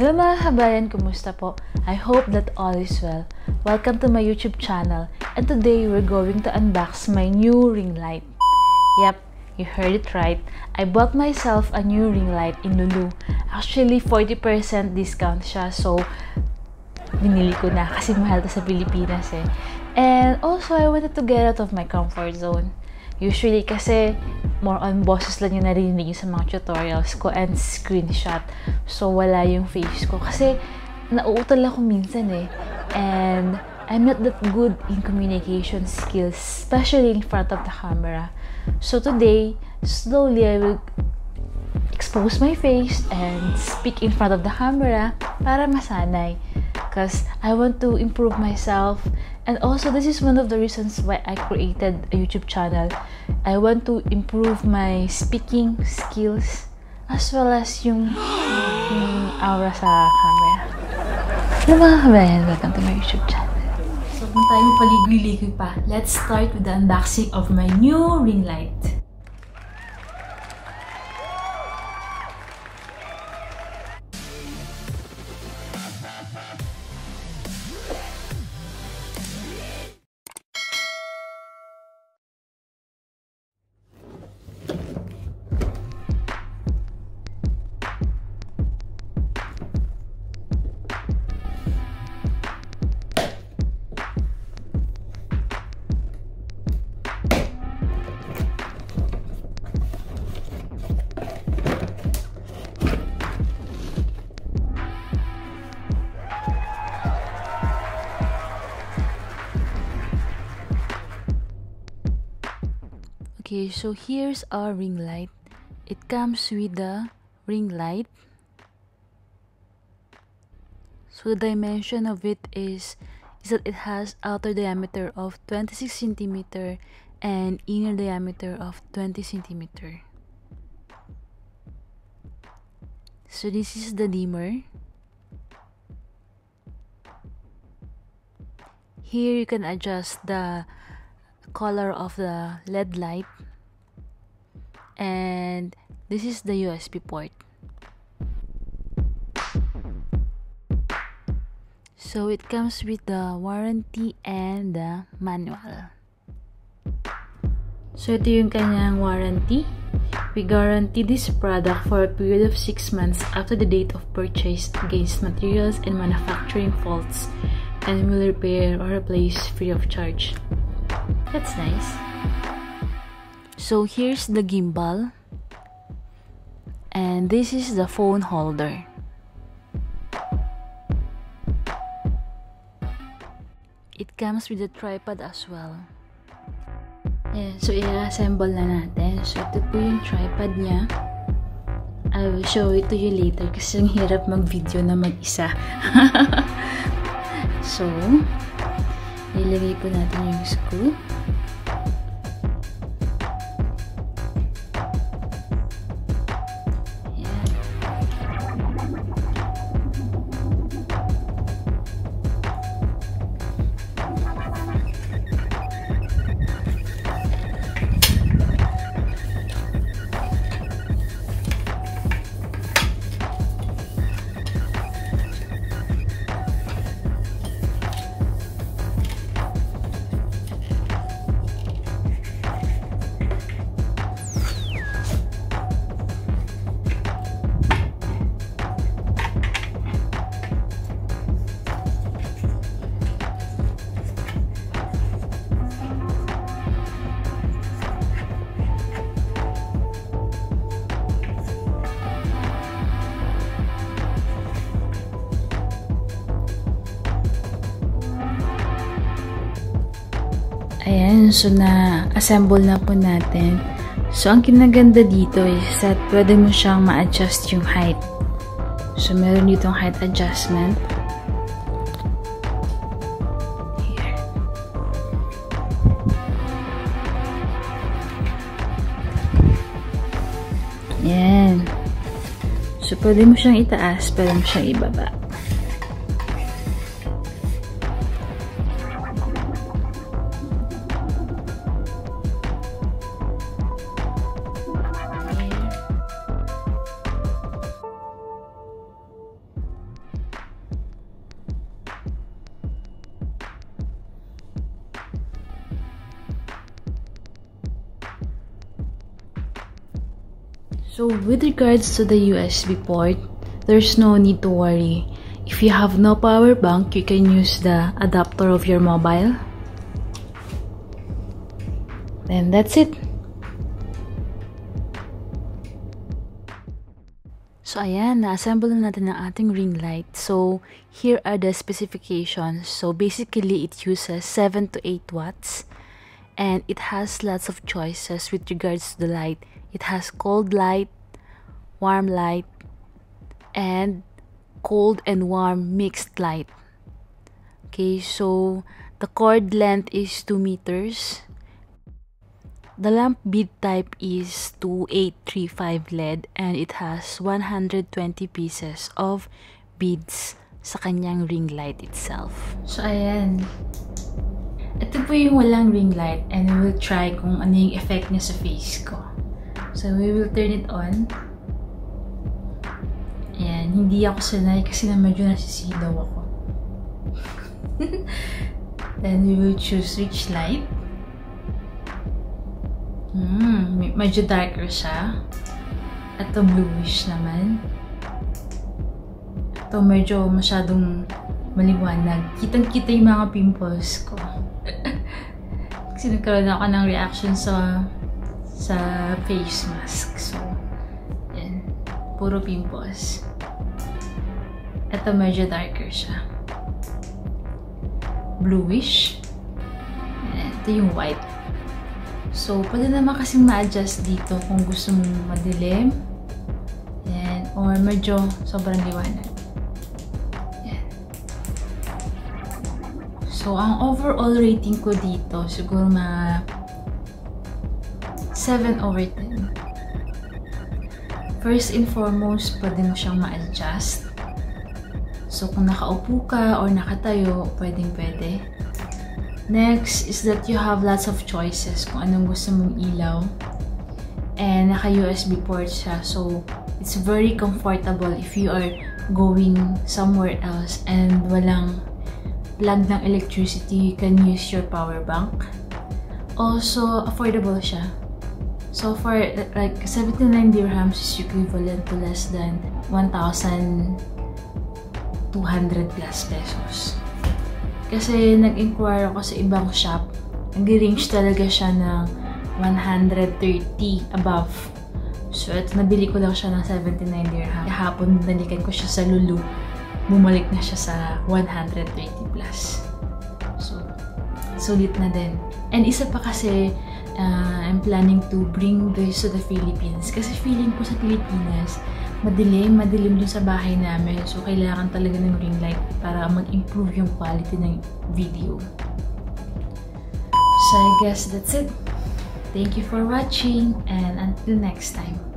Hello mga kabayan, kumusta po? I hope that all is well. Welcome to my YouTube channel, and today we're going to unbox my new ring light. Yep, you heard it right. I bought myself a new ring light in Lulu. Actually, 40% discount siya, so binili ko na kasi mahal to sa Pilipinas eh. And also, I wanted to get out of my comfort zone. Usually kasi more on bosses lang yung narinig yung sa mga tutorials ko and screenshot. So wala yung face ko kasi nauutal ako minsan eh. And I'm not that good in communication skills, especially in front of the camera. So today, slowly I will expose my face and speak in front of the camera para masanay. Because I want to improve myself, and also this is one of the reasons why I created a YouTube channel. I want to improve my speaking skills as well as yung aura sa camera. Hello mga kabayan, welcome to my YouTube channel. So kung tayong paligoy-ligoy pa, let's start with the unboxing of my new ring light. Okay, so here's our ring light. It comes with the ring light. So the dimension of it is that it has outer diameter of 26 cm and inner diameter of 20 cm. So this is the dimmer. Here you can adjust the color of the LED light, and this is the USB port. So it comes with the warranty and the manual. So ito yung kanyang warranty. We guarantee this product for a period of 6 months after the date of purchase against materials and manufacturing faults, and will repair or replace free of charge. That's nice. So here's the gimbal, and this is the phone holder. It comes with a tripod as well. Yeah, so i-assemble na natin. So ito po yung tripod niya. I will show it to you later kasi ang hirap mag-video na mag-isa. So nilagay po natin yung screw. Ayan. Ayan, so na-assemble na po natin. So, ang kinaganda dito is that pwede mo siyang ma-adjust yung height. So, meron ditong height adjustment. Here. Ayan. So, pwede mo siyang itaas, pwede mo siyang ibaba. So with regards to the USB port, there's no need to worry. If you have no power bank, you can use the adapter of your mobile. And that's it. So ayan, na-assemble na natin ang ating ring light. So here are the specifications. So basically it uses 7 to 8 watts. And it has lots of choices with regards to the light. It has cold light, warm light, and cold and warm mixed light. Okay, so the cord length is 2 meters. The lamp bead type is 2835 lead and it has 120 pieces of beads sa kanyang ring light itself. So ayan, ito po yung walang ring light and we will try kung ano yung effect niya sa face ko. So we will turn it on. Ayan, hindi ako sanay kasi na medyo nasisidaw ako. Then we will choose which light. Medyo darker siya. Ito bluish naman. Ito medyo masyadong maliwanag. Kitang-kita yung mga pimples ko. Kasi nagkaroon ako ng reaction sa face mask. So, yan. Puro pimples. Ito medyo darker siya. Bluish. Ito yung white. So, pwede naman kasing ma-adjust dito kung gusto mong madilim. Yan. Or medyo sobrang liwanag. Yan. So, ang overall rating ko dito, siguro mga 7 over 10. First and foremost, pwede mo siyang ma-adjust. So, kung nakaupo ka or nakatayo, pwedeng-pwede. Next is that you have lots of choices kung anong gusto mong ilaw. And naka-USB port siya, so it's very comfortable if you are going somewhere else and walang plug ng electricity, you can use your power bank. Also, affordable siya. So for like 79 dirhams is equivalent to less than 1,200 plus pesos. Kasi nag-inquire ako sa ibang shop, nag-range talaga siya ng 130 above. So ito, nabili ko lang siya ng 79 dirham. Kahapon, nalikan ko siya sa Lulu. Bumalik na siya sa 130 plus. So, sulit na din. And isa pa kasi, I'm planning to bring this to the Philippines kasi feeling ko sa Pilipinas madilim dun sa bahay namin, so kailangan talaga ng ring light para mag-improve yung quality ng video. So I guess that's it. Thank you for watching and until next time.